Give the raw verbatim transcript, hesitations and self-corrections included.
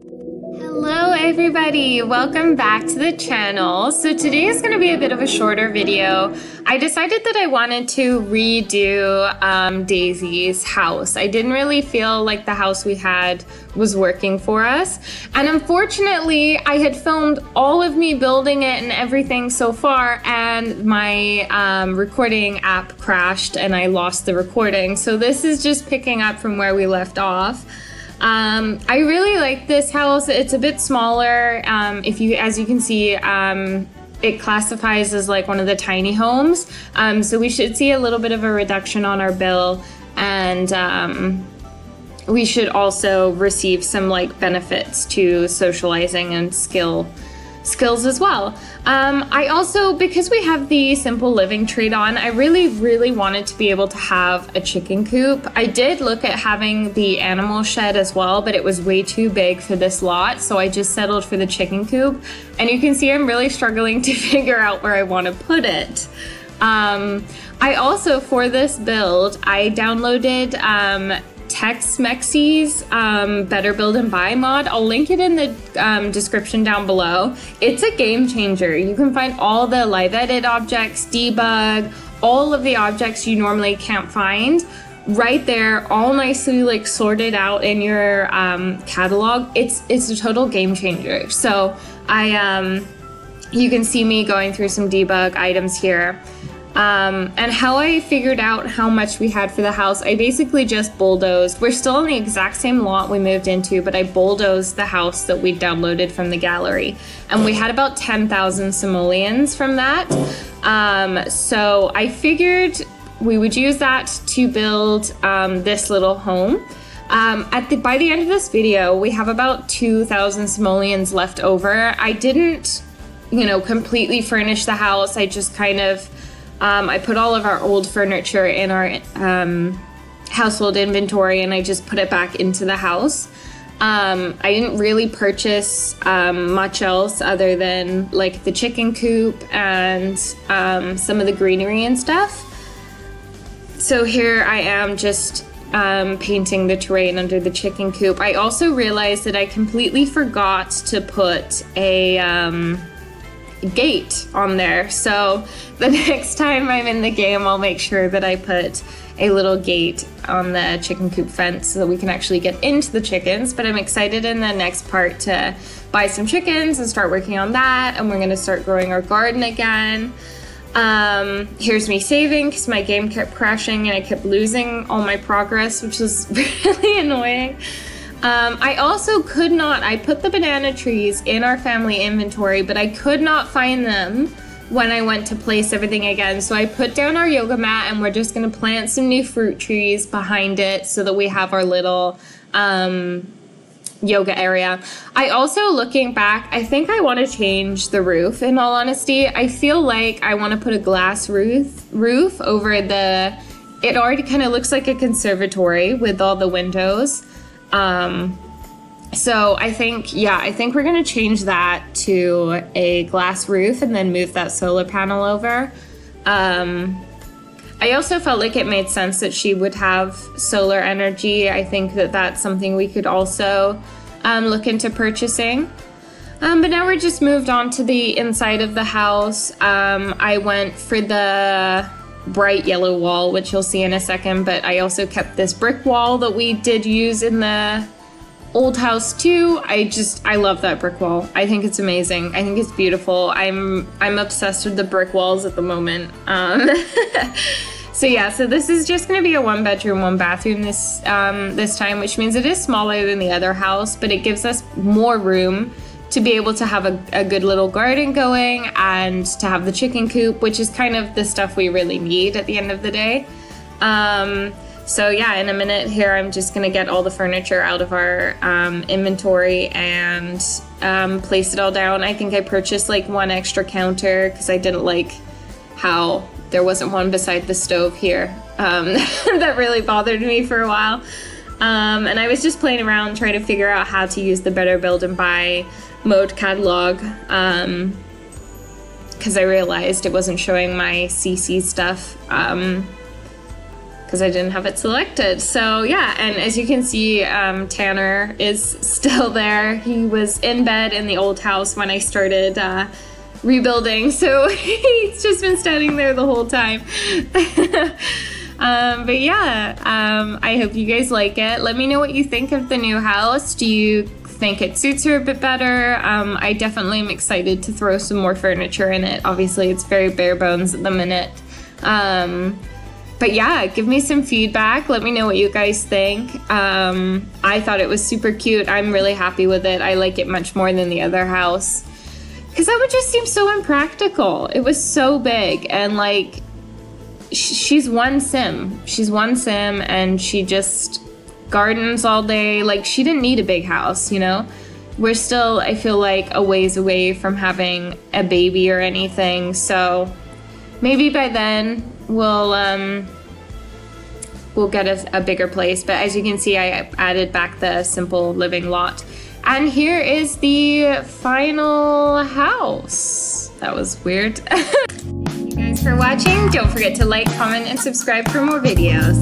Hello everybody, welcome back to the channel. So today is going to be a bit of a shorter video. I decided that I wanted to redo um, Daisy's house. I didn't really feel like the house we had was working for us. And unfortunately, I had filmed all of me building it and everything so far, and my um, recording app crashed and I lost the recording. So this is just picking up from where we left off. Um, I really like this house. It's a bit smaller. Um, if you, as you can see, um, it classifies as like one of the tiny homes. Um, so we should see a little bit of a reduction on our bill, and um, we should also receive some like benefits to socializing and skill skills as well. Um, I also, because we have the simple living trade on, I really, really wanted to be able to have a chicken coop. I did look at having the animal shed as well, but it was way too big for this lot, so I just settled for the chicken coop. And you can see I'm really struggling to figure out where I want to put it. Um, I also, for this build, I downloaded um, Text Mexi's um, Better Build and Buy mod. I'll link it in the um, description down below. It's a game changer. You can find all the live edit objects, debug, all of the objects you normally can't find right there, all nicely like sorted out in your um, catalog. It's it's a total game changer. So I um, you can see me going through some debug items here. Um, and how I figured out how much we had for the house, I basically just bulldozed. We're still in the exact same lot we moved into, but I bulldozed the house that we downloaded from the gallery. And we had about ten thousand simoleons from that. Um, so I figured we would use that to build um, this little home. Um, at the, by the end of this video, we have about two thousand simoleons left over. I didn't, you know, completely furnish the house. I just kind of Um, I put all of our old furniture in our um, household inventory, and I just put it back into the house. Um, I didn't really purchase um, much else other than like the chicken coop and um, some of the greenery and stuff. So here I am just um, painting the terrain under the chicken coop. I also realized that I completely forgot to put a um, gate on there, so the next time I'm in the game I'll make sure that I put a little gate on the chicken coop fence so that we can actually get into the chickens. But I'm excited in the next part to buy some chickens and start working on that, and we're gonna start growing our garden again. Um, here's me saving because my game kept crashing and I kept losing all my progress, which was really annoying. Um, I also could not, I put the banana trees in our family inventory, but I could not find them when I went to place everything again. So I put down our yoga mat, and we're just going to plant some new fruit trees behind it so that we have our little um, yoga area. I also, looking back, I think I want to change the roof, in all honesty. I feel like I want to put a glass roof, roof over the, it already kind of looks like a conservatory with all the windows. Um, so I think, yeah, I think we're going to change that to a glass roof and then move that solar panel over. Um, I also felt like it made sense that she would have solar energy. I think that that's something we could also, um, look into purchasing. Um, but now we're just moved on to the inside of the house. Um, I went for the bright yellow wall, which you'll see in a second, but I also kept this brick wall that we did use in the old house too. I just, I love that brick wall. I think it's amazing. I think it's beautiful. I'm I'm obsessed with the brick walls at the moment. Um, so yeah, so this is just gonna be a one bedroom, one bathroom this, um, this time, which means it is smaller than the other house, but it gives us more room to be able to have a, a good little garden going and to have the chicken coop, which is kind of the stuff we really need at the end of the day. Um, so yeah, in a minute here, I'm just gonna get all the furniture out of our um, inventory and um, place it all down. I think I purchased like one extra counter because I didn't like how there wasn't one beside the stove here. Um, that really bothered me for a while. Um, and I was just playing around trying to figure out how to use the Better Build and Buy mode catalog, um, because I realized it wasn't showing my C C stuff um, because I didn't have it selected. So yeah, and as you can see, um, Tanner is still there. He was in bed in the old house when I started uh, rebuilding, so he's just been standing there the whole time. Um, but yeah, um, I hope you guys like it. Let me know what you think of the new house. Do you think it suits her a bit better? Um, I definitely am excited to throw some more furniture in it. Obviously, it's very bare bones at the minute. Um, But yeah, give me some feedback. Let me know what you guys think. Um, I thought it was super cute. I'm really happy with it. I like it much more than the other house, because that would just seem so impractical. It was so big, and like, sh she's one sim. She's one sim, and she just gardens all day. Like, she didn't need a big house, you know? We're still, I feel like, a ways away from having a baby or anything, so maybe by then, we'll um, we'll get a, a bigger place. But as you can see, I added back the simple living lot. And here is the final house. That was weird. Thank you guys for watching. Don't forget to like, comment, and subscribe for more videos.